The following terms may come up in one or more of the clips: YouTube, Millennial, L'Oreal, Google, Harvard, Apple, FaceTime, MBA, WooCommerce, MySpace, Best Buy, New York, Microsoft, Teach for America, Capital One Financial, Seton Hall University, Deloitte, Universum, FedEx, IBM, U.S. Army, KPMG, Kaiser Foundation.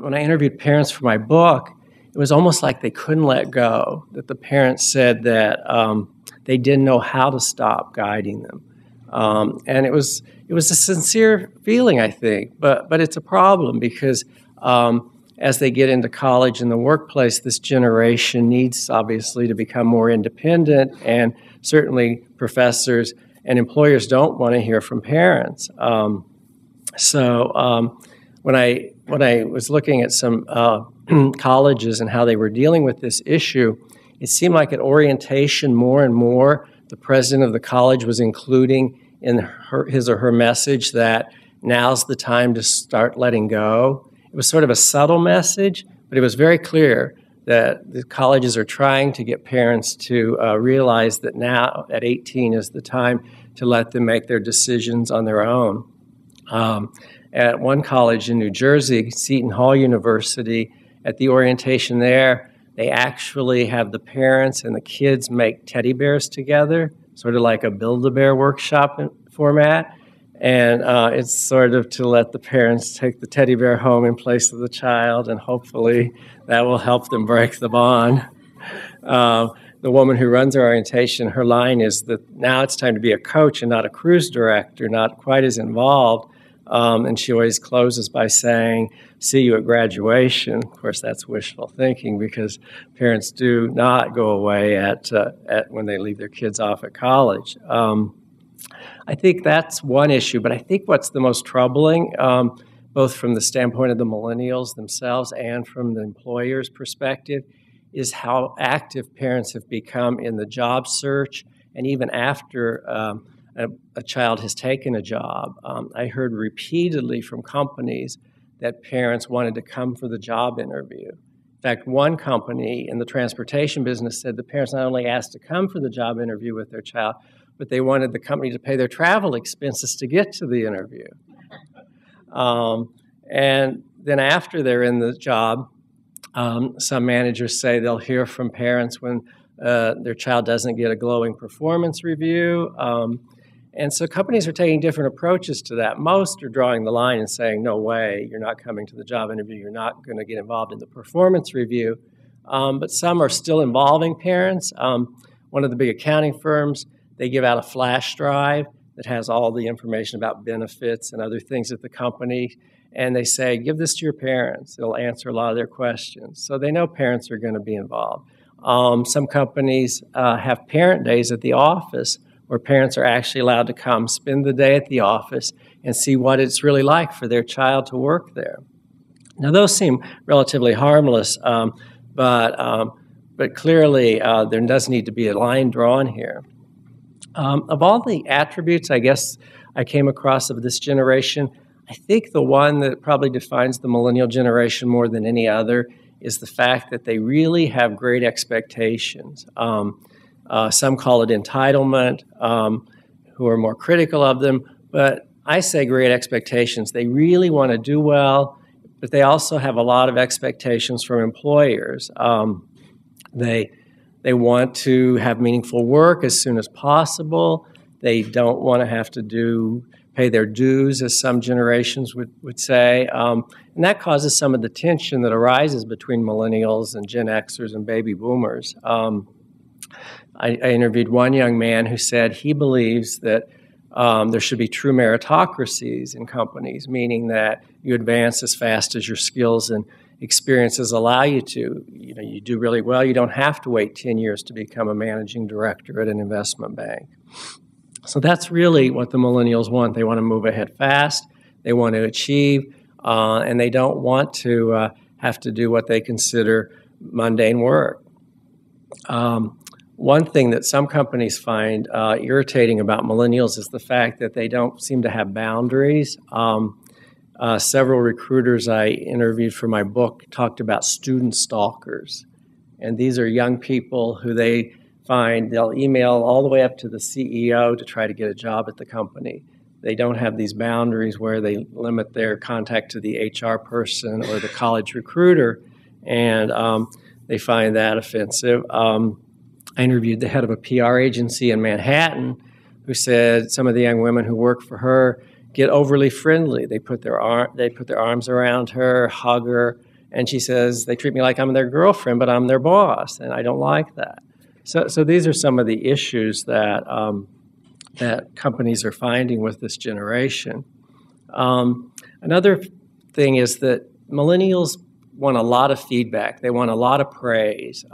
When I interviewed parents for my book, it was almost like they couldn't let go, that the parents said that they didn't know how to stop guiding them. And it was a sincere feeling, I think, but it's a problem because as they get into college and the workplace, this generation needs, obviously, to become more independent, and certainly professors and employers don't want to hear from parents. When I was looking at some colleges and how they were dealing with this issue, it seemed like at orientation more and more, the president of the college was including in his or her message that now's the time to start letting go. It was sort of a subtle message, but it was very clear that the colleges are trying to get parents to realize that now at 18 is the time to let them make their decisions on their own. At one college in New Jersey, Seton Hall University, at the orientation there, they actually have the parents and the kids make teddy bears together, sort of like a Build-A-Bear workshop format. And it's sort of to let the parents take the teddy bear home in place of the child, and hopefully that will help them break the bond. The woman who runs our orientation, her line is that now it's time to be a coach and not a cruise director, not quite as involved. And she always closes by saying, "See you at graduation." Of course, that's wishful thinking because parents do not go away at when they leave their kids off at college. I think that's one issue, but I think what's the most troubling, both from the standpoint of the millennials themselves and from the employer's perspective, is how active parents have become in the job search and even after a child has taken a job. I heard repeatedly from companies that parents wanted to come for the job interview. In fact, one company in the transportation business said the parents not only asked to come for the job interview with their child, but they wanted the company to pay their travel expenses to get to the interview. And then after they're in the job, some managers say they'll hear from parents when their child doesn't get a glowing performance review. And so companies are taking different approaches to that. Most are drawing the line and saying, no way, you're not coming to the job interview, you're not going to get involved in the performance review. But some are still involving parents. One of the big accounting firms, they give out a flash drive that has all the information about benefits and other things at the company. And they say, give this to your parents. It'll answer a lot of their questions. So they know parents are going to be involved. Some companies have parent days at the office, where parents are actually allowed to come spend the day at the office and see what it's really like for their child to work there. Now, those seem relatively harmless, but clearly there does need to be a line drawn here. Of all the attributes, I guess, I came across of this generation, I think the one that probably defines the millennial generation more than any other is the fact that they really have great expectations. Some call it entitlement, who are more critical of them. But I say great expectations. They really want to do well, but they also have a lot of expectations from employers. They want to have meaningful work as soon as possible. They don't want to have to pay their dues, as some generations would say. And that causes some of the tension that arises between millennials and Gen Xers and baby boomers. I interviewed one young man who said he believes that there should be true meritocracies in companies, meaning that you advance as fast as your skills and experiences allow you to. You know, you do really well, you don't have to wait 10 years to become a managing director at an investment bank. So that's really what the millennials want. They want to move ahead fast, they want to achieve, and they don't want to have to do what they consider mundane work. One thing that some companies find irritating about millennials is the fact that they don't seem to have boundaries. Several recruiters I interviewed for my book talked about student stalkers. And these are young people who they find they'll email all the way up to the CEO to try to get a job at the company. They don't have these boundaries where they limit their contact to the HR person or the college recruiter. And they find that offensive. I interviewed the head of a PR agency in Manhattan who said some of the young women who work for her get overly friendly. They put their arms around her, hug her, And she says, they treat me like I'm their girlfriend, but I'm their boss, and I don't like that. So these are some of the issues that that companies are finding with this generation. Another thing is that millennials want a lot of feedback. They want a lot of praise.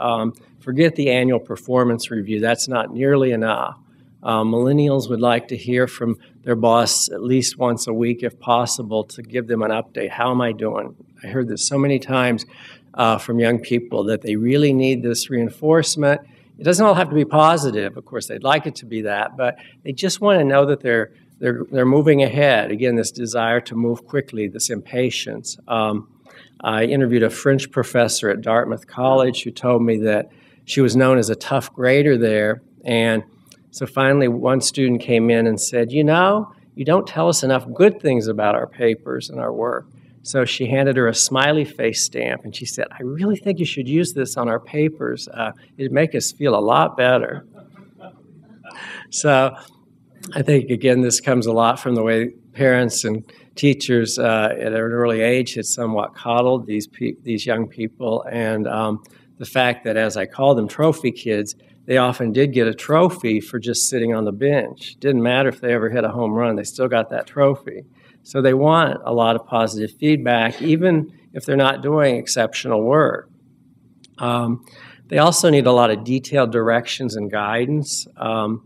Forget the annual performance review. That's not nearly enough. Millennials would like to hear from their boss at least once a week, if possible, to give them an update. How am I doing? I heard this so many times from young people that they really need this reinforcement. It doesn't all have to be positive. Of course, they'd like it to be that, but they just want to know that they're moving ahead. Again, this desire to move quickly, this impatience. I interviewed a French professor at Dartmouth College who told me that she was known as a tough grader there. And so finally, one student came in and said, you know, you don't tell us enough good things about our papers and our work. So she handed her a smiley face stamp, and she said, I really think you should use this on our papers. It'd make us feel a lot better. So I think, again, this comes a lot from the way parents and teachers at an early age had somewhat coddled these young people, and the fact that, as I call them, trophy kids, they often did get a trophy for just sitting on the bench. Didn't matter if they ever hit a home run, they still got that trophy. So they want a lot of positive feedback, even if they're not doing exceptional work. They also need a lot of detailed directions and guidance. I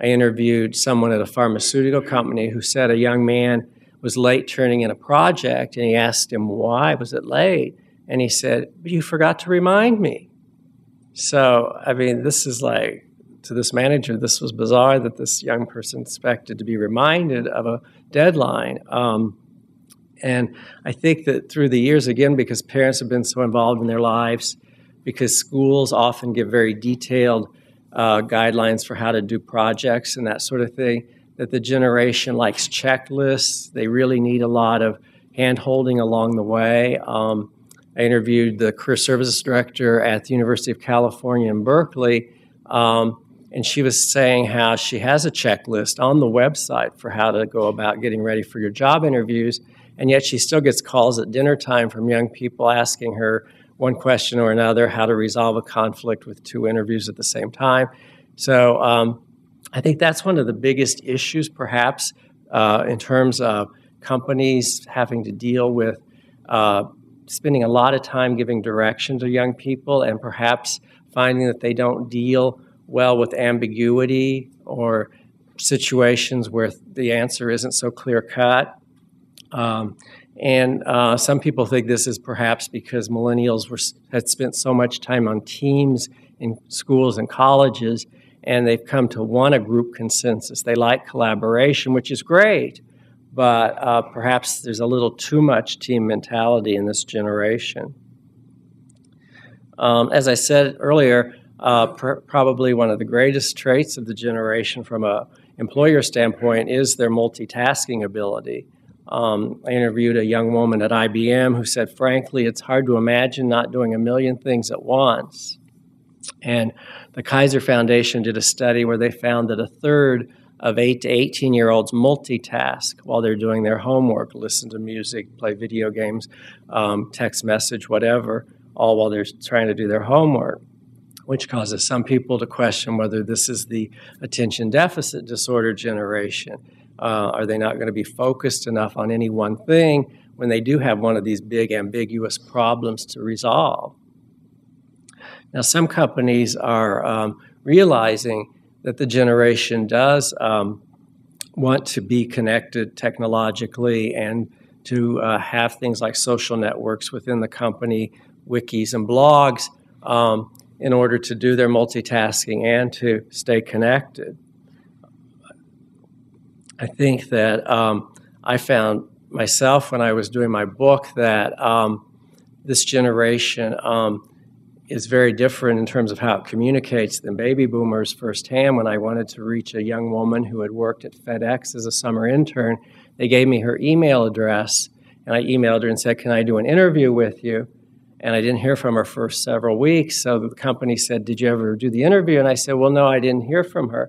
interviewed someone at a pharmaceutical company who said a young man was late turning in a project, and he asked him, why was it late? And he said, you forgot to remind me. So, I mean, this is like, to this manager, this was bizarre that this young person expected to be reminded of a deadline. And I think that through the years, again, because parents have been so involved in their lives, because schools often give very detailed guidelines for how to do projects and that sort of thing, that the generation likes checklists. They really need a lot of hand-holding along the way. I interviewed the career services director at the University of California in Berkeley, and she was saying how she has a checklist on the website for how to go about getting ready for your job interviews, and yet she still gets calls at dinner time from young people asking her one question or another, how to resolve a conflict with two interviews at the same time. So I think that's one of the biggest issues, perhaps, in terms of companies having to deal with spending a lot of time giving direction to young people and perhaps finding that they don't deal well with ambiguity or situations where the answer isn't so clear-cut. And some people think this is perhaps because millennials had spent so much time on teams in schools and colleges, and they've come to want a group consensus. They like collaboration, which is great, but perhaps there's a little too much team mentality in this generation. As I said earlier, probably one of the greatest traits of the generation from an employer standpoint is their multitasking ability. I interviewed a young woman at IBM who said, frankly, it's hard to imagine not doing a million things at once. And the Kaiser Foundation did a study where they found that a third of 8 to 18-year-olds multitask while they're doing their homework, listen to music, play video games, text message, whatever, all while they're trying to do their homework, which causes some people to question whether this is the attention deficit disorder generation. Are they not going to be focused enough on any one thing when they do have one of these big, ambiguous problems to resolve? Now, some companies are realizing that the generation does want to be connected technologically and to have things like social networks within the company, wikis and blogs, in order to do their multitasking and to stay connected. I think that I found myself when I was doing my book that this generation is very different in terms of how it communicates than baby boomers firsthand. When I wanted to reach a young woman who had worked at FedEx as a summer intern, they gave me her email address, and I emailed her and said, can I do an interview with you? And I didn't hear from her for several weeks, so the company said, did you ever do the interview? And I said, well, no, I didn't hear from her.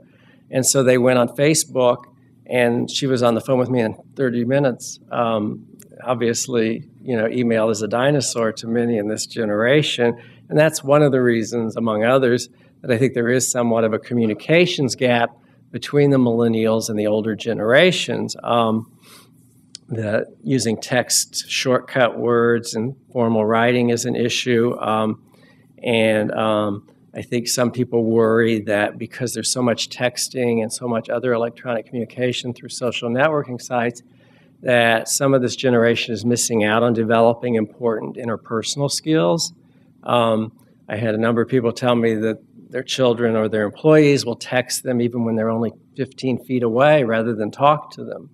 And so they went on Facebook, and she was on the phone with me in 30 minutes obviously, you know, email is a dinosaur to many in this generation. And that's one of the reasons, among others, that I think there is somewhat of a communications gap between the millennials and the older generations. The using text shortcut words and formal writing is an issue. I think some people worry that because there's so much texting and so much other electronic communication through social networking sites, that some of this generation is missing out on developing important interpersonal skills. I had a number of people tell me that their children or their employees will text them even when they're only 15 feet away rather than talk to them.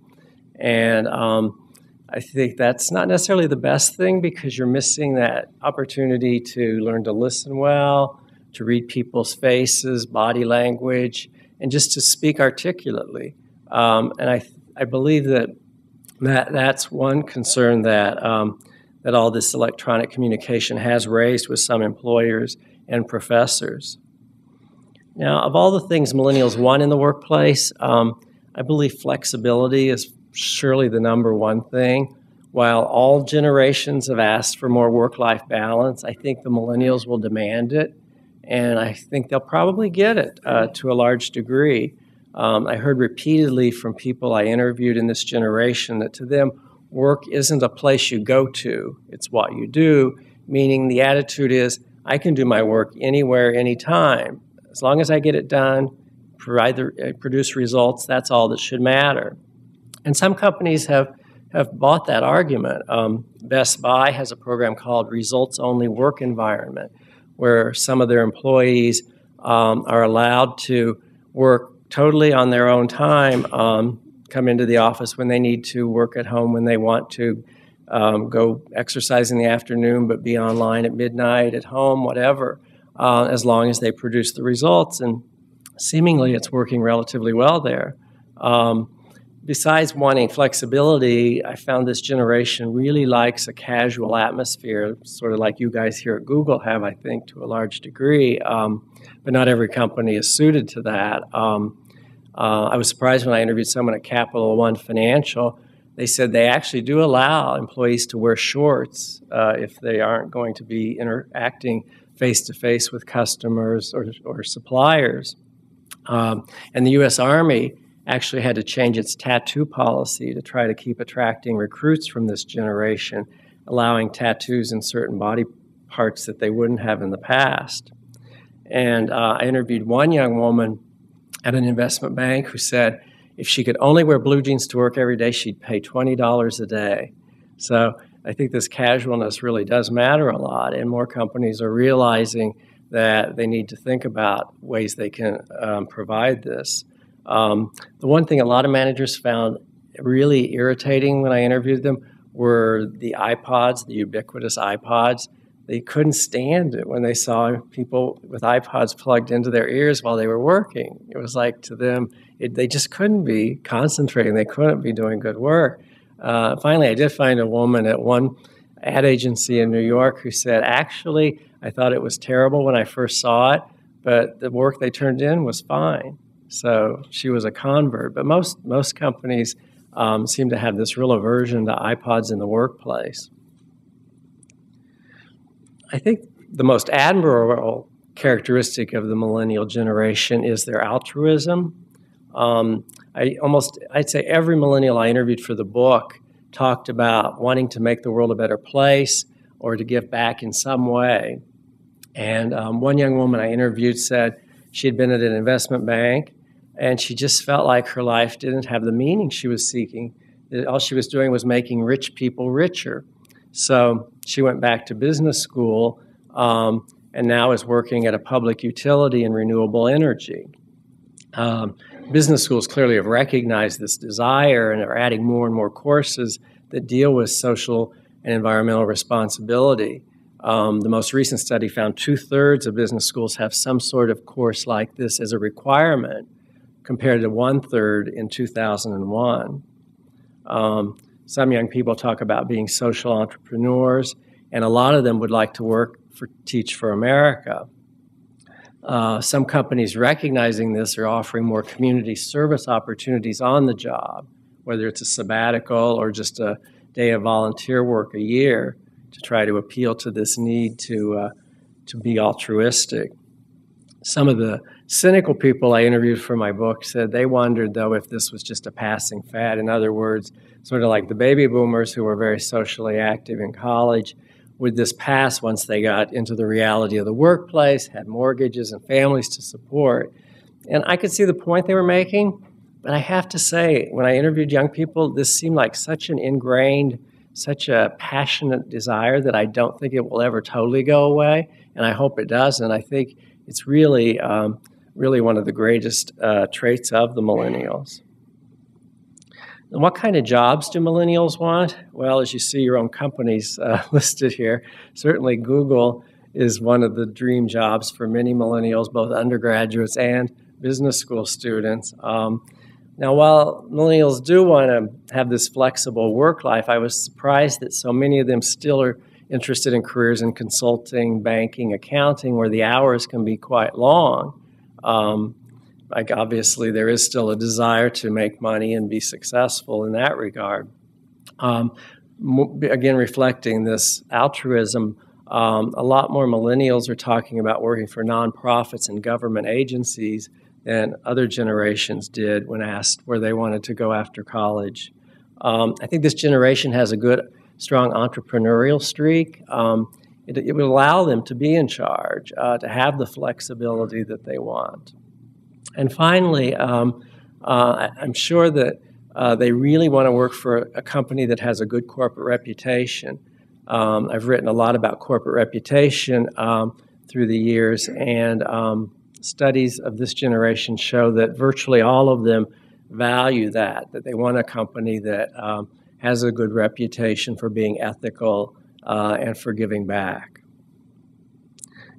And I think that's not necessarily the best thing, because you're missing that opportunity to learn to listen well, to read people's faces, body language, and just to speak articulately. And I believe that's one concern that all this electronic communication has raised with some employers and professors. Now, of all the things millennials want in the workplace, I believe flexibility is surely the number one thing. While all generations have asked for more work-life balance, I think the millennials will demand it, and I think they'll probably get it to a large degree. I heard repeatedly from people I interviewed in this generation that to them, work isn't a place you go to, it's what you do, meaning the attitude is, I can do my work anywhere, anytime. As long as I get it done, produce results, that's all that should matter. And some companies have bought that argument. Best Buy has a program called Results-Only Work Environment, where some of their employees are allowed to work totally on their own time, come into the office when they need to, work at home when they want to, go exercise in the afternoon but be online at midnight, at home, whatever, as long as they produce the results. And seemingly it's working relatively well there. Besides wanting flexibility, I found this generation really likes a casual atmosphere, sort of like you guys here at Google have, I think, to a large degree. But not every company is suited to that. I was surprised when I interviewed someone at Capital One Financial. They said they actually do allow employees to wear shorts if they aren't going to be interacting face-to-face with customers or suppliers. And the U.S. Army actually had to change its tattoo policy to try to keep attracting recruits from this generation, allowing tattoos in certain body parts that they wouldn't have in the past. And I interviewed one young woman at an investment bank who said if she could only wear blue jeans to work every day, she'd pay $20 a day. So I think this casualness really does matter a lot, and more companies are realizing that they need to think about ways they can provide this. The one thing a lot of managers found really irritating when I interviewed them were the iPods, the ubiquitous iPods. They couldn't stand it when they saw people with iPods plugged into their ears while they were working. It was like to them, they just couldn't be concentrating. They couldn't be doing good work. Finally, I did find a woman at one ad agency in New York who said, actually, I thought it was terrible when I first saw it, but the work they turned in was fine. So she was a convert, but most companies seem to have this real aversion to iPods in the workplace. I think the most admirable characteristic of the millennial generation is their altruism. I'd say every millennial I interviewed for the book talked about wanting to make the world a better place or to give back in some way. And one young woman I interviewed said she had been at an investment bank, and she just felt like her life didn't have the meaning she was seeking. All she was doing was making rich people richer. So she went back to business school and now is working at a public utility in renewable energy. Business schools clearly have recognized this desire and are adding more and more courses that deal with social and environmental responsibility. The most recent study found 2/3 of business schools have some sort of course like this as a requirement, compared to 1/3 in 2001. Some young people talk about being social entrepreneurs, and a lot of them would like to work for Teach for America. Some companies recognizing this are offering more community service opportunities on the job, whether it's a sabbatical or just a day of volunteer work a year to try to appeal to this need to be altruistic. Some of the cynical people I interviewed for my book said they wondered, though, if this was just a passing fad. In other words, sort of like the baby boomers who were very socially active in college, would this pass once they got into the reality of the workplace, had mortgages and families to support? And I could see the point they were making, but I have to say, when I interviewed young people, this seemed like such an ingrained, such a passionate desire that I don't think it will ever totally go away, and I hope it doesn't. I think it's really, really one of the greatest traits of the millennials. And what kind of jobs do millennials want? Well, as you see, your own companies listed here. Certainly Google is one of the dream jobs for many millennials, both undergraduates and business school students. Now, while millennials do want to have this flexible work life, I was surprised that so many of them still are interested in careers in consulting, banking, accounting, where the hours can be quite long. Like obviously, there is still a desire to make money and be successful in that regard. Again, reflecting this altruism, a lot more millennials are talking about working for nonprofits and government agencies than other generations did when asked where they wanted to go after college. I think this generation has a good, strong entrepreneurial streak. It would allow them to be in charge, to have the flexibility that they want. And finally, I'm sure that they really want to work for a company that has a good corporate reputation. I've written a lot about corporate reputation through the years, and studies of this generation show that virtually all of them value that, that they want a company that has a good reputation for being ethical and for giving back.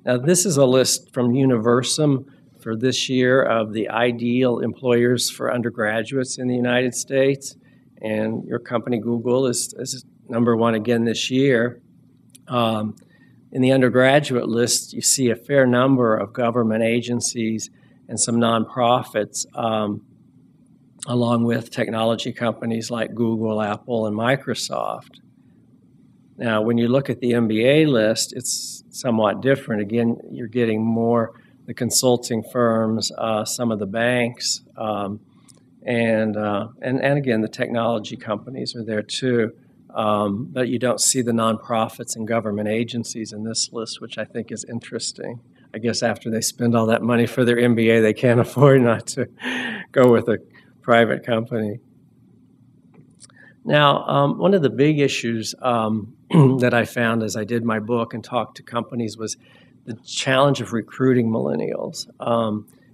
Now, this is a list from Universum for this year of the ideal employers for undergraduates in the United States, and your company, Google, is number one again this year. In the undergraduate list, you see a fair number of government agencies and some nonprofits, along with technology companies like Google, Apple, and Microsoft. Now, when you look at the MBA list, it's somewhat different. Again, you're getting more the consulting firms, some of the banks, and again, the technology companies are there too. But you don't see the nonprofits and government agencies in this list, which I think is interesting. I guess after they spend all that money for their MBA, they can't afford not to go with a private company. Now, one of the big issues that I found as I did my book and talked to companies was the challenge of recruiting millennials.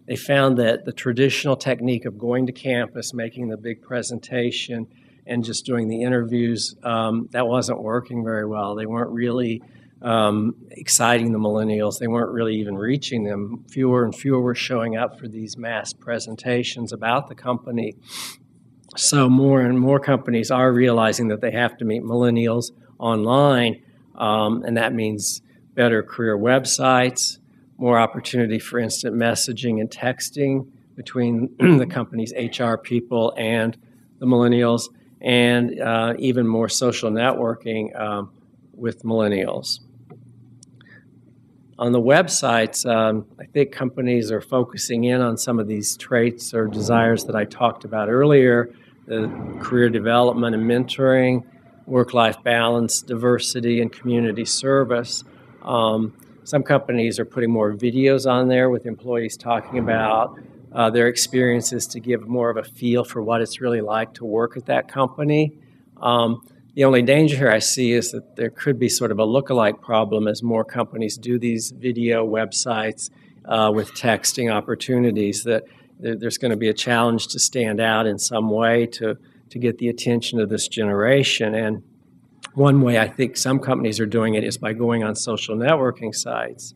They found that the traditional technique of going to campus, making the big presentation, and just doing the interviews, that wasn't working very well. They weren't really exciting the millennials. They weren't really even reaching them. Fewer and fewer were showing up for these mass presentations about the company. So more and more companies are realizing that they have to meet millennials online, and that means better career websites, more opportunity for instant messaging and texting between the company's HR people and the millennials, and even more social networking with millennials. On the websites, I think companies are focusing in on some of these traits or desires that I talked about earlier, the career development and mentoring, work-life balance, diversity, and community service. Some companies are putting more videos on there with employees talking about their experiences to give more of a feel for what it's really like to work at that company. The only danger here I see is that there could be sort of a lookalike problem as more companies do these video websites with texting opportunities, that there's going to be a challenge to stand out in some way to get the attention of this generation. And one way I think some companies are doing it is by going on social networking sites.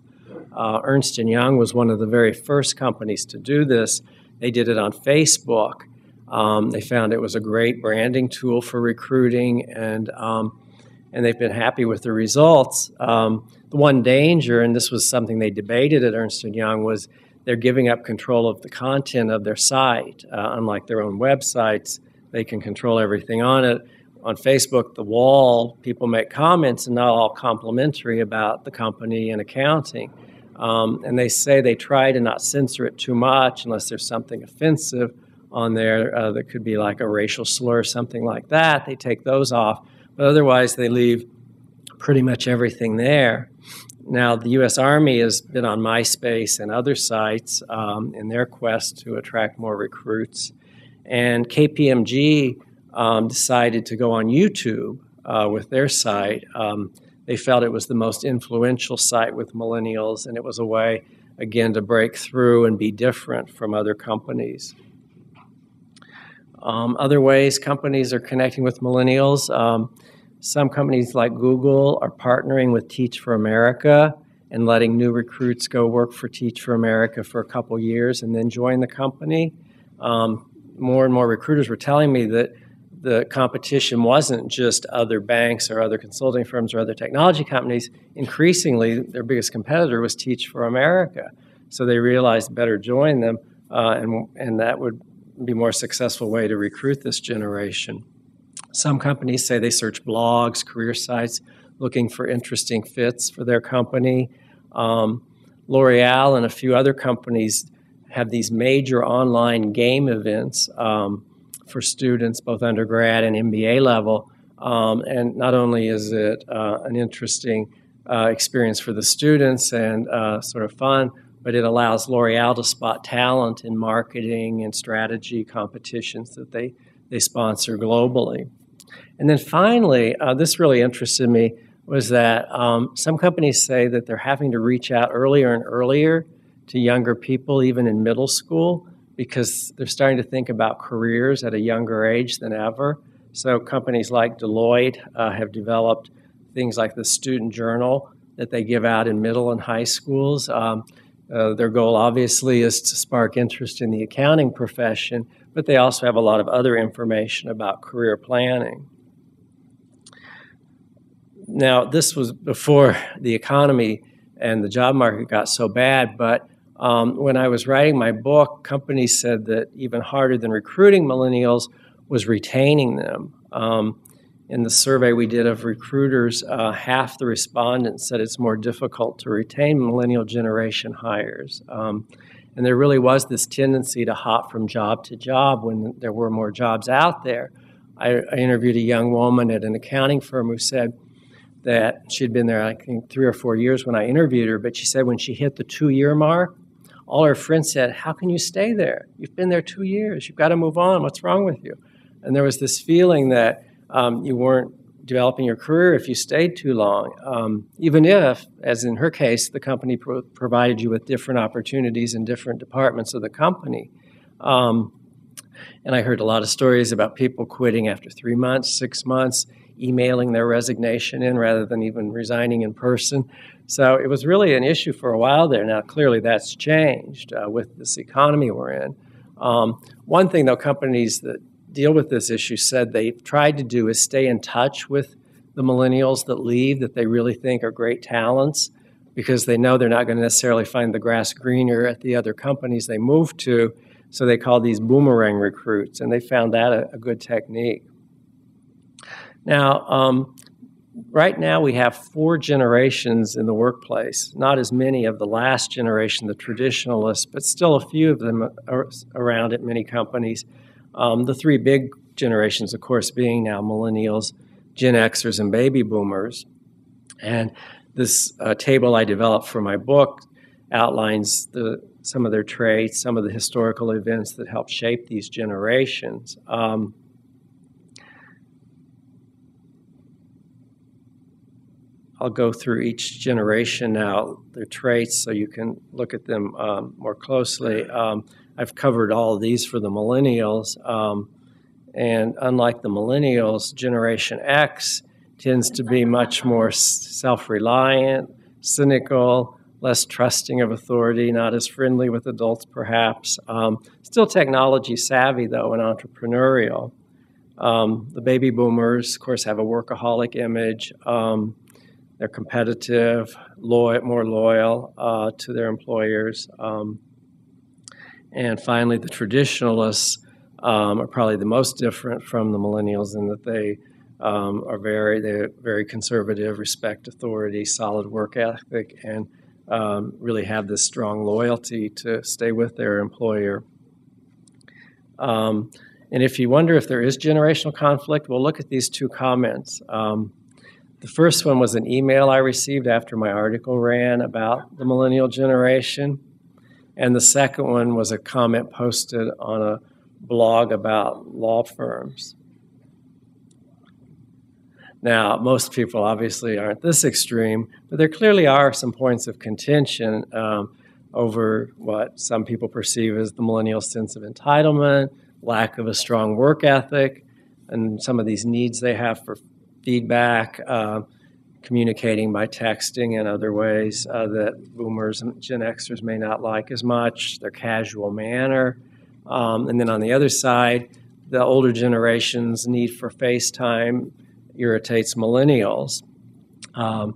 Ernst & Young was one of the very first companies to do this. They did it on Facebook. They found it was a great branding tool for recruiting, and they've been happy with the results. The one danger, and this was something they debated at Ernst & Young, was they're giving up control of the content of their site. Unlike their own websites, they can control everything on it. on Facebook, the wall, people make comments and not all complimentary about the company and accounting. And they say they try to not censor it too much unless there's something offensive on there that could be like a racial slur, something like that. They take those off, but otherwise they leave pretty much everything there. Now, the U.S. Army has been on MySpace and other sites in their quest to attract more recruits. And KPMG decided to go on YouTube with their site. They felt it was the most influential site with millennials, and it was a way, again, to break through and be different from other companies. Other ways companies are connecting with millennials, some companies like Google are partnering with Teach for America and letting new recruits go work for Teach for America for a couple years and then join the company. More and more recruiters were telling me that the competition wasn't just other banks or other consulting firms or other technology companies. Increasingly, their biggest competitor was Teach for America. So they realized better join them, and that would be a more successful way to recruit this generation. Some companies say they search blogs, career sites, looking for interesting fits for their company. L'Oreal and a few other companies have these major online game events for students, both undergrad and MBA level. And not only is it an interesting experience for the students and sort of fun, but it allows L'Oreal to spot talent in marketing and strategy competitions that they sponsor globally. And then finally, this really interested me, was that some companies say that they're having to reach out earlier and earlier to younger people, even in middle school, because they're starting to think about careers at a younger age than ever. So companies like Deloitte have developed things like the student journal that they give out in middle and high schools. Their goal, obviously, is to spark interest in the accounting profession, but they also have a lot of other information about career planning. Now, this was before the economy and the job market got so bad, but when I was writing my book, companies said that even harder than recruiting millennials was retaining them. In the survey we did of recruiters, half the respondents said it's more difficult to retain millennial generation hires. And there really was this tendency to hop from job to job when there were more jobs out there. I interviewed a young woman at an accounting firm who said that she'd been there, I think, 3 or 4 years when I interviewed her, but she said when she hit the 2-year mark, all her friends said, "How can you stay there? You've been there 2 years. You've got to move on. What's wrong with you?" And there was this feeling that you weren't developing your career if you stayed too long, even if, as in her case, the company provided you with different opportunities in different departments of the company. And I heard a lot of stories about people quitting after 3 months, 6 months, emailing their resignation in rather than even resigning in person. So it was really an issue for a while there. Now, clearly that's changed with this economy we're in. One thing, though, companies that deal with this issue said they've tried to do is stay in touch with the millennials that leave, that they really think are great talents, because they know they're not going to necessarily find the grass greener at the other companies they move to, so they call these boomerang recruits, and they found that a good technique. Now, right now we have 4 generations in the workplace, not as many of the last generation, the traditionalists, but still a few of them are around at many companies. The 3 big generations, of course, being now millennials, Gen Xers, and baby boomers. And this table I developed for my book outlines some of their traits, some of the historical events that help shape these generations. I'll go through each generation now, their traits, so you can look at them more closely. I've covered all of these for the millennials, and unlike the millennials, Generation X tends to be much more self-reliant, cynical, less trusting of authority, not as friendly with adults perhaps, still technology savvy though and entrepreneurial. The baby boomers, of course, have a workaholic image. They're competitive, more loyal to their employers. And finally, the traditionalists are probably the most different from the millennials in that they They're very conservative, respect authority, solid work ethic, and really have this strong loyalty to stay with their employer. And if you wonder if there is generational conflict, well, look at these two comments. The first one was an email I received after my article ran about the millennial generation. And the second one was a comment posted on a blog about law firms. Now, most people obviously aren't this extreme, but there clearly are some points of contention over what some people perceive as the millennial sense of entitlement, lack of a strong work ethic, and some of these needs they have for feedback, communicating by texting and other ways that boomers and Gen Xers may not like as much, their casual manner. And then on the other side, the older generation's need for FaceTime irritates millennials. I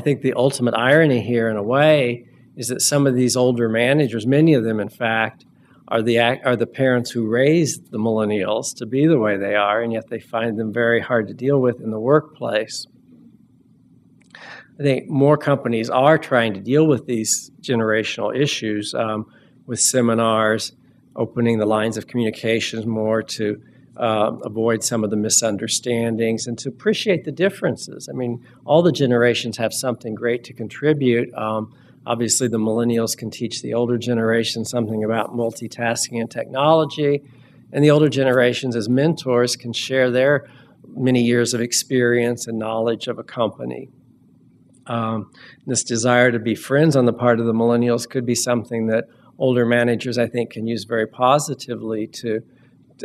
think the ultimate irony here, in a way, is that some of these older managers, many of them, in fact, are the parents who raised the millennials to be the way they are, and yet they find them very hard to deal with in the workplace. I think more companies are trying to deal with these generational issues with seminars, opening the lines of communications more to avoid some of the misunderstandings and to appreciate the differences. I mean, all the generations have something great to contribute. Obviously, the millennials can teach the older generation something about multitasking and technology, and the older generations as mentors can share their many years of experience and knowledge of a company. This desire to be friends on the part of the millennials could be something that older managers, I think, can use very positively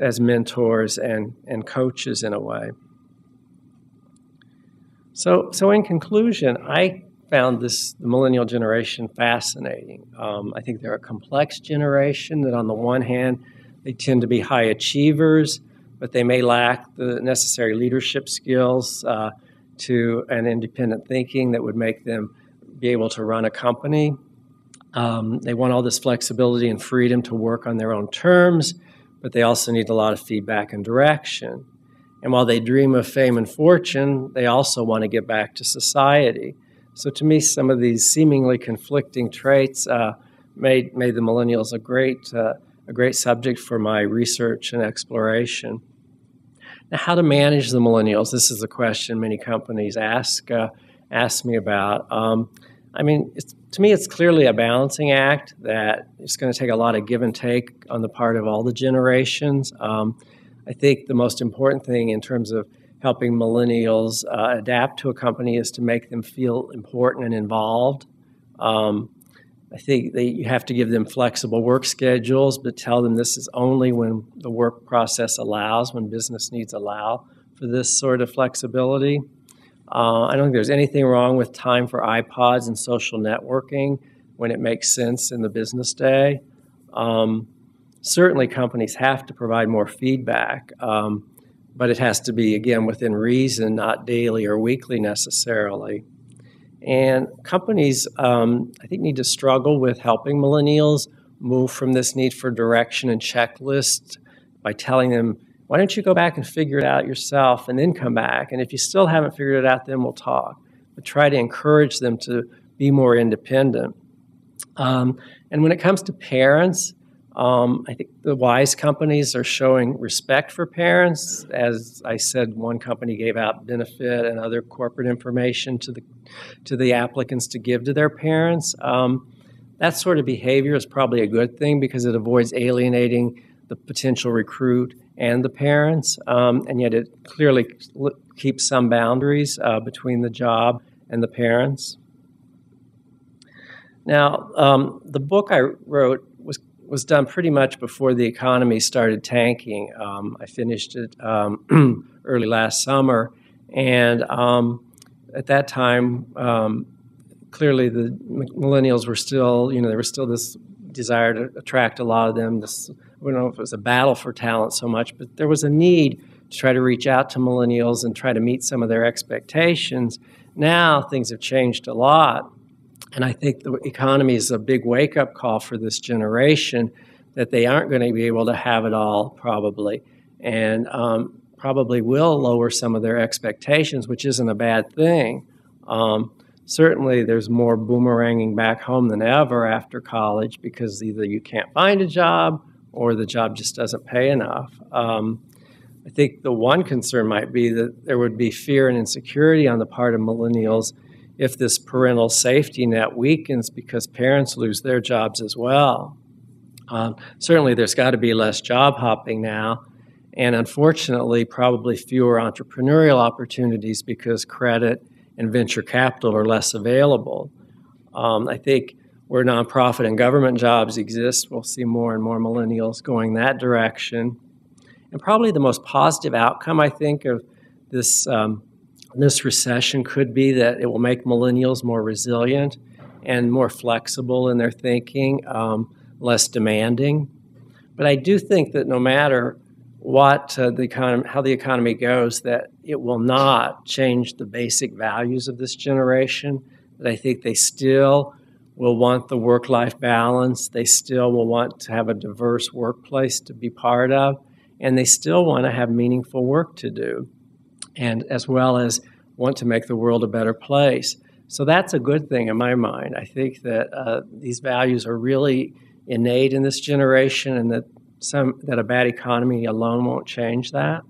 as mentors and coaches in a way. So in conclusion, I found the millennial generation fascinating. I think they're a complex generation that on the one hand, they tend to be high achievers, but they may lack the necessary leadership skills to an independent thinking that would make them be able to run a company. They want all this flexibility and freedom to work on their own terms, but they also need a lot of feedback and direction. And while they dream of fame and fortune, they also want to give back to society. So to me, some of these seemingly conflicting traits made the millennials a great subject for my research and exploration. Now, how to manage the millennials? This is a question many companies ask me about. I mean, to me, it's clearly a balancing act that it's going to take a lot of give and take on the part of all the generations. I think the most important thing in terms of helping millennials adapt to a company is to make them feel important and involved. I think you have to give them flexible work schedules, but tell them this is only when the work process allows, when business needs allow for this sort of flexibility. I don't think there's anything wrong with time for iPods and social networking when it makes sense in the business day. Certainly companies have to provide more feedback. But it has to be, again, within reason, not daily or weekly necessarily. And companies, I think, need to struggle with helping millennials move from this need for direction and checklists by telling them, why don't you go back and figure it out yourself and then come back? And if you still haven't figured it out, then we'll talk. But try to encourage them to be more independent. And when it comes to parents, I think the wise companies are showing respect for parents. As I said, one company gave out benefit and other corporate information to the applicants to give to their parents. That sort of behavior is probably a good thing because it avoids alienating the potential recruit and the parents, and yet it clearly keeps some boundaries between the job and the parents. Now, the book I wrote was done pretty much before the economy started tanking. I finished it early last summer. And at that time, clearly the millennials were still, there was still this desire to attract a lot of them. I don't know if it was a battle for talent so much, but there was a need to try to reach out to millennials and try to meet some of their expectations. Now things have changed a lot. And I think the economy is a big wake-up call for this generation that they aren't going to be able to have it all, probably. And probably will lower some of their expectations, which isn't a bad thing. Certainly, there's more boomeranging back home than ever after college because either you can't find a job or the job just doesn't pay enough. I think the one concern might be that there would be fear and insecurity on the part of millennials if this parental safety net weakens because parents lose their jobs as well. Certainly, there's got to be less job hopping now, and unfortunately, probably fewer entrepreneurial opportunities because credit and venture capital are less available. I think where nonprofit and government jobs exist, we'll see more and more millennials going that direction. And probably the most positive outcome, I think, of this this recession could be that it will make millennials more resilient and more flexible in their thinking, less demanding. But I do think that no matter what how the economy goes, that it will not change the basic values of this generation. That I think they still will want the work-life balance. They still will want to have a diverse workplace to be part of. And they still want to have meaningful work to do, and as well as want to make the world a better place. So that's a good thing in my mind. I think that these values are really innate in this generation, and that a bad economy alone won't change that.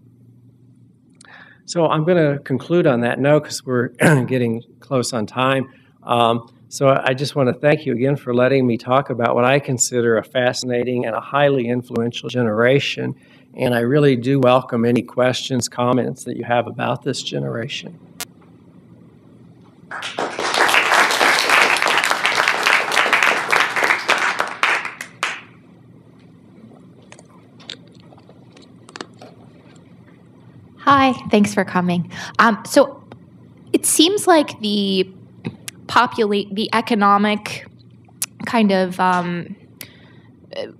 So I'm going to conclude on that note because we're getting close on time. So I just want to thank you again for letting me talk about what I consider a fascinating and a highly influential generation. And I really do welcome any questions, comments that you have about this generation. Hi, thanks for coming. So it seems like the economic kind of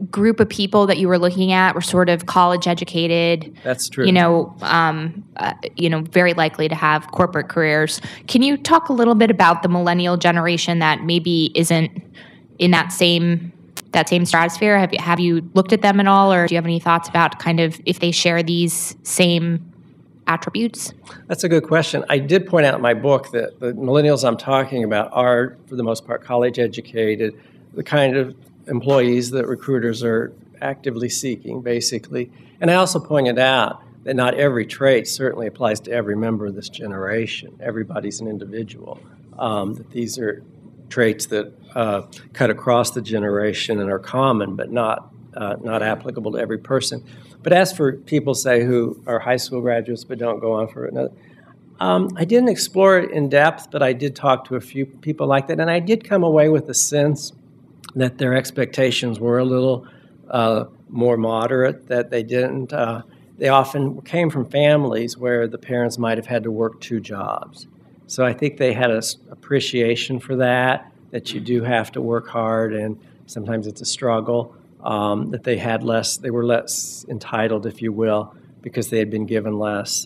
group of people that you were looking at were sort of college educated. That's true. Very likely to have corporate careers. Can you talk a little bit about the millennial generation that maybe isn't in that same stratosphere? Have you looked at them at all, or do you have any thoughts about kind of if they share these same attributes? That's a good question. I did point out in my book that the millennials I'm talking about are, for the most part, college educated, the kind of employees that recruiters are actively seeking, basically. And I also pointed out that not every trait certainly applies to every member of this generation. Everybody's an individual. That these are traits that cut across the generation and are common, but not applicable to every person. But as for people, say, who are high school graduates but don't go on for another, I didn't explore it in depth, but I did talk to a few people like that, and I did come away with a sense that their expectations were a little more moderate, that they didn't. They often came from families where the parents might have had to work two jobs. So I think they had an appreciation for that you do have to work hard, and sometimes it's a struggle, that they had less, they were less entitled, if you will, because they had been given less,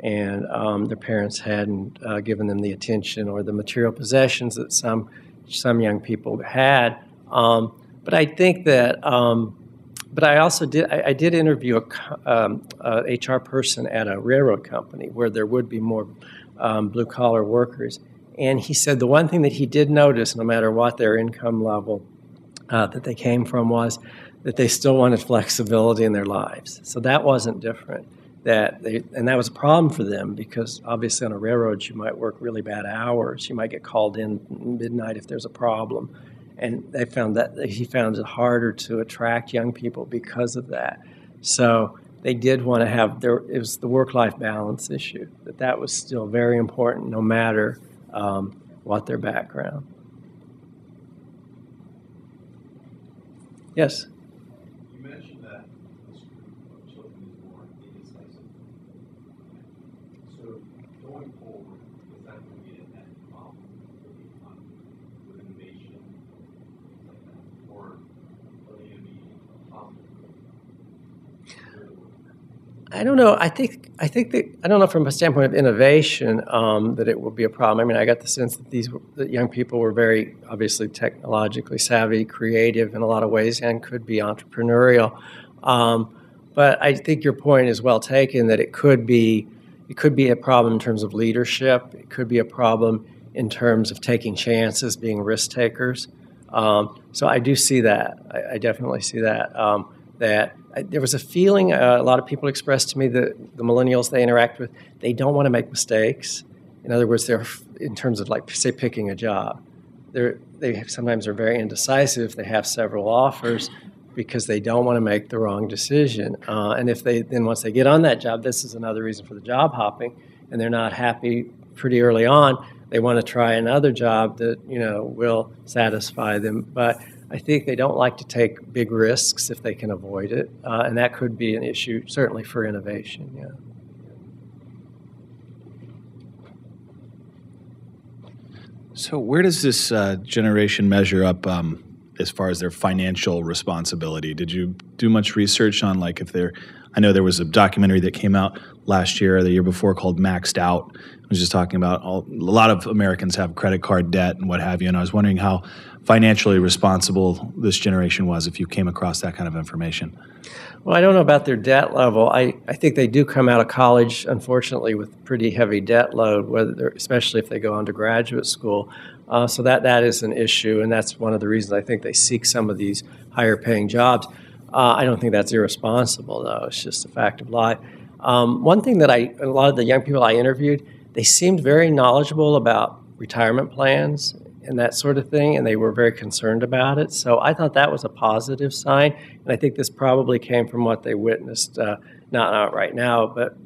and their parents hadn't given them the attention or the material possessions that some young people had. But I think that, but I also did, I did interview a HR person at a railroad company where there would be more blue collar workers. And he said the one thing that he did notice, no matter what their income level that they came from, was that they still wanted flexibility in their lives. So that wasn't different. And that was a problem for them because obviously on a railroad you might work really bad hours. You might get called in midnight if there's a problem. And they found that he found it harder to attract young people because of that. So they did want to have it was the work-life balance issue, that was still very important no matter what their background. Yes? I don't know. I think that I don't know from a standpoint of innovation that it will be a problem. I mean, I got the sense that that young people were very obviously technologically savvy, creative in a lot of ways, and could be entrepreneurial. But I think your point is well taken that it could be a problem in terms of leadership. It could be a problem in terms of taking chances, being risk takers. So I do see that. I definitely see that. There was a feeling a lot of people expressed to me that the millennials they interact with, they don't want to make mistakes. In other words, they're in terms of like say picking a job, they sometimes are very indecisive. They have several offers because they don't want to make the wrong decision. And if they then once they get on that job, this is another reason for the job hopping, and they're not happy pretty early on. They want to try another job that will satisfy them. But I think they don't like to take big risks if they can avoid it, and that could be an issue certainly for innovation. Yeah. So where does this generation measure up as far as their financial responsibility? Did you do much research on like if they're, I know there was a documentary that came out last year or the year before called Maxed Out. I was just talking about a lot of Americans have credit card debt and what have you, and I was wondering how financially responsible this generation was if you came across that kind of information. Well, I don't know about their debt level. I think they do come out of college, unfortunately, with pretty heavy debt load, especially if they go on to graduate school. So that is an issue, and that's one of the reasons I think they seek some of these higher-paying jobs. I don't think that's irresponsible, though. It's just a fact of life. One thing that a lot of the young people I interviewed, they seemed very knowledgeable about retirement plans and that sort of thing, and they were very concerned about it. So I thought that was a positive sign, and I think this probably came from what they witnessed, not right now, but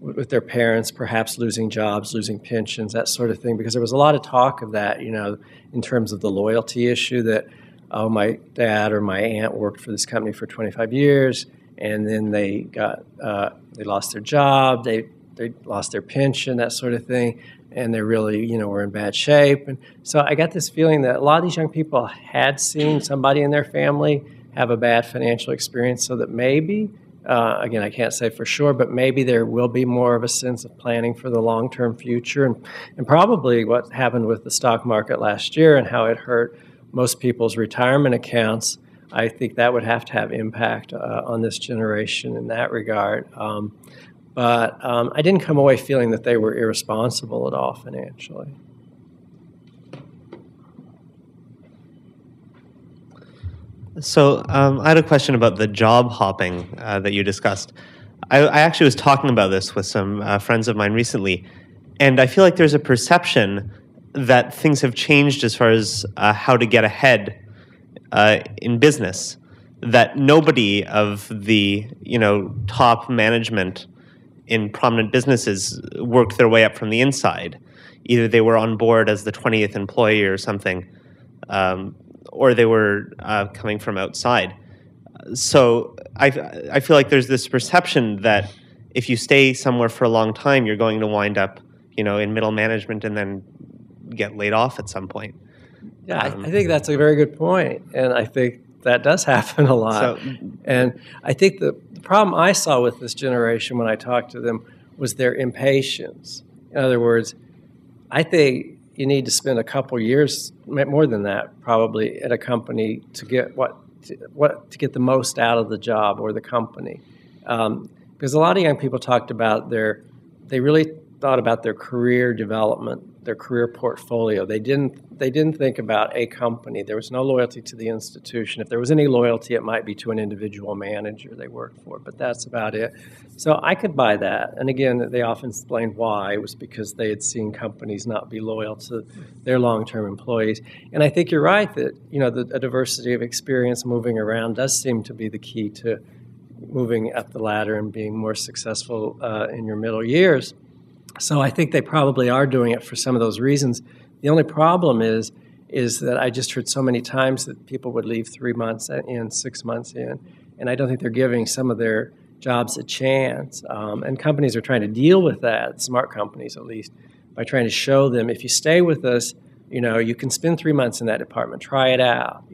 with their parents perhaps losing jobs, losing pensions, that sort of thing, because there was a lot of talk of that, in terms of the loyalty issue that, oh, my dad or my aunt worked for this company for 25 years, and then they lost their job, they lost their pension, that sort of thing, and they really, were in bad shape. And so I got this feeling that a lot of these young people had seen somebody in their family have a bad financial experience, so that maybe, again, I can't say for sure, but maybe there will be more of a sense of planning for the long-term future. And probably what happened with the stock market last year and how it hurt most people's retirement accounts, I think that would have to have impact on this generation in that regard. But I didn't come away feeling that they were irresponsible at all financially. So I had a question about the job hopping that you discussed. I actually was talking about this with some friends of mine recently, and I feel like there's a perception that things have changed as far as how to get ahead in business, that nobody of the top management in prominent businesses worked their way up from the inside. Either they were on board as the 20th employee or something, or they were coming from outside. So I feel like there's this perception that if you stay somewhere for a long time, you're going to wind up in middle management and then get laid off at some point. Yeah, I think that's a very good point, and I think that does happen a lot. And I think the problem I saw with this generation when I talked to them was their impatience. In other words, I think you need to spend a couple years, more than that, probably at a company to get to get the most out of the job or the company. Because a lot of young people talked about they really thought about their career development, their career portfolio. They didn't think about a company. There was no loyalty to the institution. If there was any loyalty, it might be to an individual manager they worked for, but that's about it. So I could buy that. And again, they often explained why. It was because they had seen companies not be loyal to their long-term employees. And I think you're right that, a diversity of experience moving around does seem to be the key to moving up the ladder and being more successful in your middle years. So I think they probably are doing it for some of those reasons. The only problem is that I just heard so many times that people would leave 3 months in, 6 months in, and I don't think they're giving some of their jobs a chance. And companies are trying to deal with that, smart companies at least, by trying to show them, if you stay with us, you can spend 3 months in that department, try it out,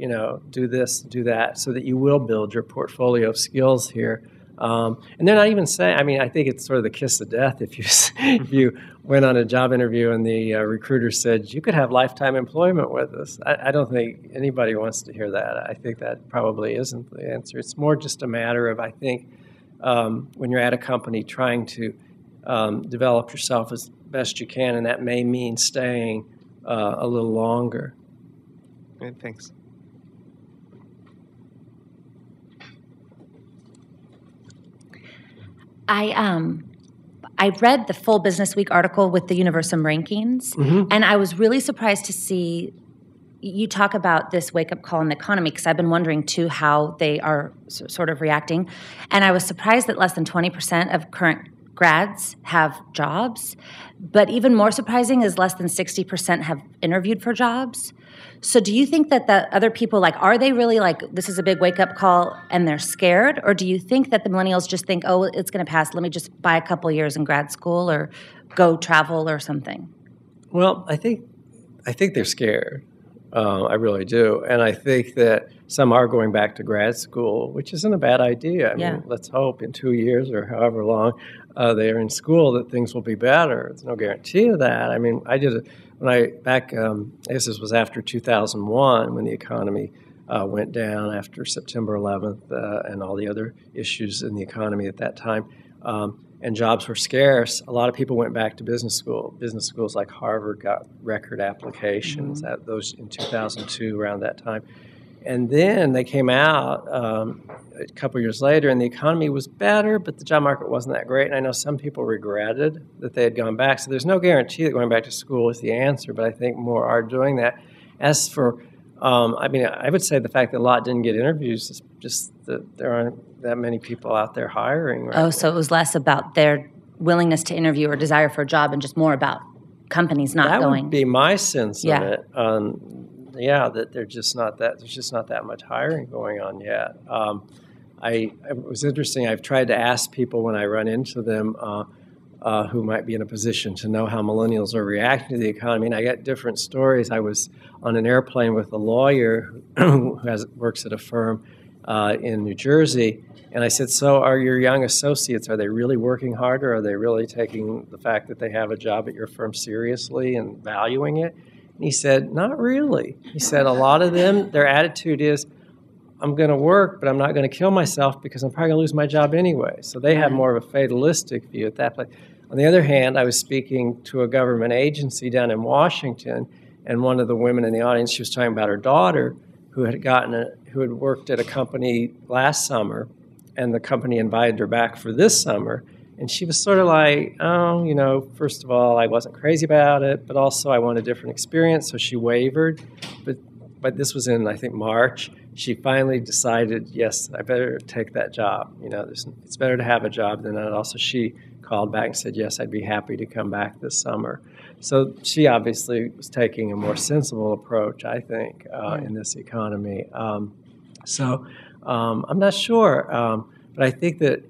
do this, do that, so that you will build your portfolio of skills here. And they're not even saying, I think it's sort of the kiss of death if you went on a job interview and the recruiter said, you could have lifetime employment with us. I don't think anybody wants to hear that. I think that probably isn't the answer. It's more just a matter of, I think, when you're at a company trying to develop yourself as best you can, and that may mean staying a little longer. Good, thanks. I read the full Business Week article with the Universum rankings, mm-hmm. and I was really surprised to see you talk about this wake-up call in the economy, because I've been wondering, too, how they are sort of reacting. And I was surprised that less than 20% of current grads have jobs. But even more surprising is less than 60% have interviewed for jobs. So do you think that the other people, like, are they really like, this is a big wake-up call and they're scared? Or do you think that the millennials just think, oh, it's going to pass, let me just buy a couple years in grad school or go travel or something? Well, I think they're scared. I really do. And I think that some are going back to grad school, which isn't a bad idea. I mean, let's hope in 2 years or however long they are in school that things will be better. There's no guarantee of that. I mean, I did it when I back, I guess this was after 2001 when the economy went down after September 11th and all the other issues in the economy at that time. And jobs were scarce, a lot of people went back to business school. Business schools like Harvard got record applications, mm-hmm. those in 2002, around that time. And then they came out a couple years later, and the economy was better, but the job market wasn't that great. And I know some people regretted that they had gone back. So there's no guarantee that going back to school is the answer, but I think more are doing that. As for, I mean, I would say the fact that a lot didn't get interviews is just that there aren't that many people out there hiring. Right now. So it was less about their willingness to interview or desire for a job and just more about companies not going. That would be my sense of it. That there's just not that much hiring going on yet. It was interesting. I've tried to ask people when I run into them who might be in a position to know how millennials are reacting to the economy, and I get different stories. I was on an airplane with a lawyer who works at a firm in New Jersey, and I said, so are your young associates, are they really working hard, or are they really taking the fact that they have a job at your firm seriously and valuing it? And he said, not really. He said, a lot of them, their attitude is, I'm going to work, but I'm not going to kill myself because I'm probably going to lose my job anyway. So they have more of a fatalistic view at that place. On the other hand, I was speaking to a government agency down in Washington, and one of the women in the audience, she was talking about her daughter who had worked at a company last summer, and the company invited her back for this summer. And she was sort of like, oh, you know, first of all, I wasn't crazy about it, but also I want a different experience, so she wavered. But this was in, I think, March. She finally decided, yes, I better take that job. You know, it's better to have a job than not. Also, she called back and said, yes, I'd be happy to come back this summer. So she obviously was taking a more sensible approach, I think, in this economy. I'm not sure, but I think that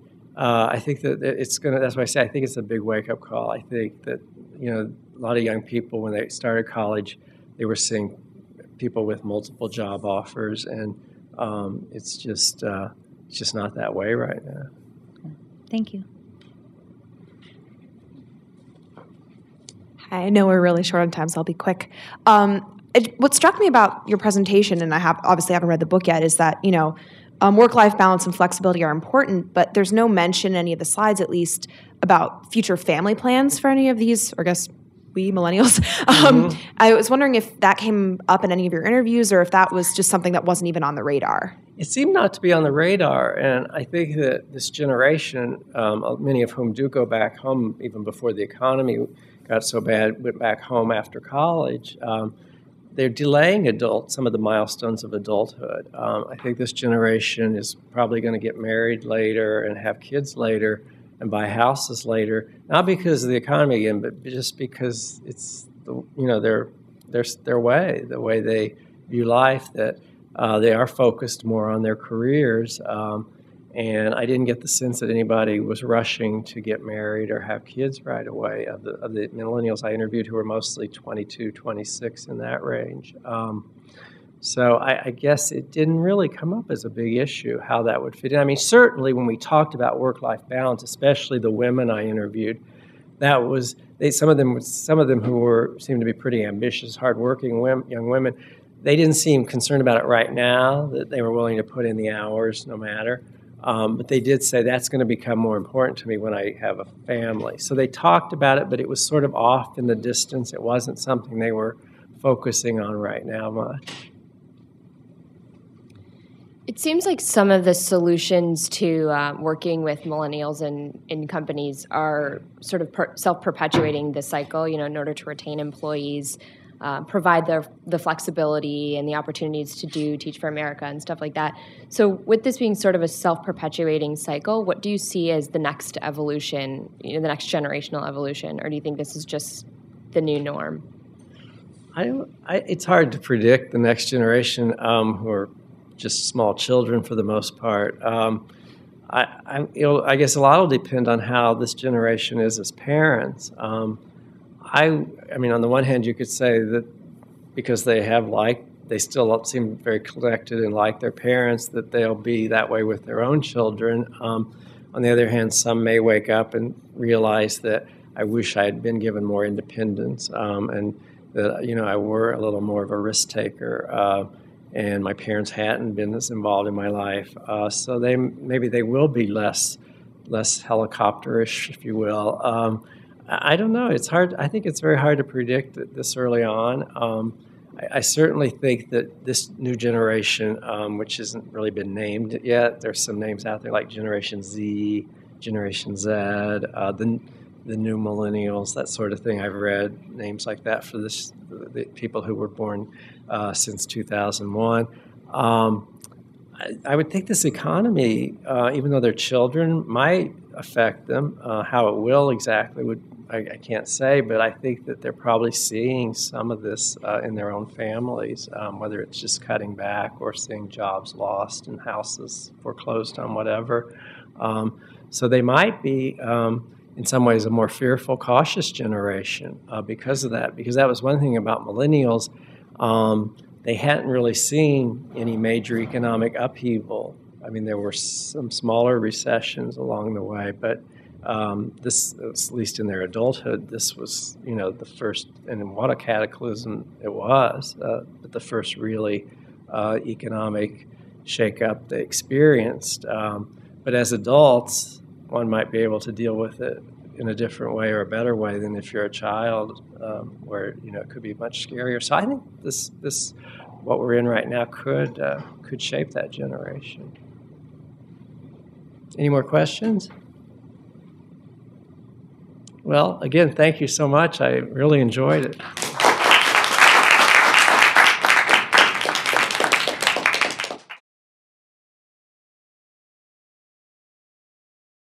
it's going to. That's why I say I think it's a big wake-up call. I think that, you know, a lot of young people when they started college, they were seeing people with multiple job offers, and it's just not that way right now. Thank you. I know we're really short on time, so I'll be quick. What struck me about your presentation, and I haven't read the book yet, is that, you know, work-life balance and flexibility are important, but there's no mention in any of the slides, at least, about future family plans for any of these, or I guess we millennials. Mm-hmm. I was wondering if that came up in any of your interviews, or if that was just something that wasn't even on the radar. It seemed not to be on the radar, and I think that this generation, many of whom do go back home even before the economy got so bad, went back home after college, they're delaying some of the milestones of adulthood. I think this generation is probably going to get married later and have kids later and buy houses later, not because of the economy again, but just because it's their way, the way they view life, that they are focused more on their careers. And I didn't get the sense that anybody was rushing to get married or have kids right away of the millennials I interviewed, who were mostly 22, 26, in that range. So I guess it didn't really come up as a big issue how that would fit in. I mean, certainly when we talked about work-life balance, especially the women I interviewed, some of them who seemed to be pretty ambitious, hardworking women, young women. They didn't seem concerned about it right now, that they were willing to put in the hours no matter. But they did say that's going to become more important to me when I have a family. So they talked about it, but it was sort of off in the distance. It wasn't something they were focusing on right now much. It seems like some of the solutions to working with millennials in companies are sort of self-perpetuating the cycle, you know, in order to retain employees, provide the flexibility and the opportunities to do Teach for America and stuff like that. So with this being sort of a self-perpetuating cycle, what do you see as the next evolution, you know, the next generational evolution, or do you think this is just the new norm? It's hard to predict the next generation who are just small children for the most part. I guess a lot will depend on how this generation is as parents. I mean, on the one hand, you could say that because they still seem very connected and like their parents, that they'll be that way with their own children. On the other hand, some may wake up and realize that I wish I had been given more independence and that, you know, I were a little more of a risk taker. And my parents hadn't been as involved in my life, so maybe they will be less helicopterish, if you will. I don't know. It's hard. I think it's very hard to predict this early on. I certainly think that this new generation, which hasn't really been named yet, there's some names out there like Generation Z, Generation Z, the new millennials, that sort of thing. I've read names like that for the people who were born since 2001. I would think this economy, even though their children might affect them, how it will exactly I can't say, but I think that they're probably seeing some of this in their own families, whether it's just cutting back or seeing jobs lost and houses foreclosed on, whatever. So they might be in some ways a more fearful, cautious generation because of that. Because that was one thing about millennials. They hadn't really seen any major economic upheaval. I mean, there were some smaller recessions along the way, but this, at least in their adulthood, this was, you know, the first, and what a cataclysm it was, but the first really economic shakeup they experienced. But as adults, one might be able to deal with it in a different way or a better way than if you're a child, where, you know, it could be much scarier. So I think this what we're in right now could shape that generation. Any more questions? Well, again, thank you so much. I really enjoyed it.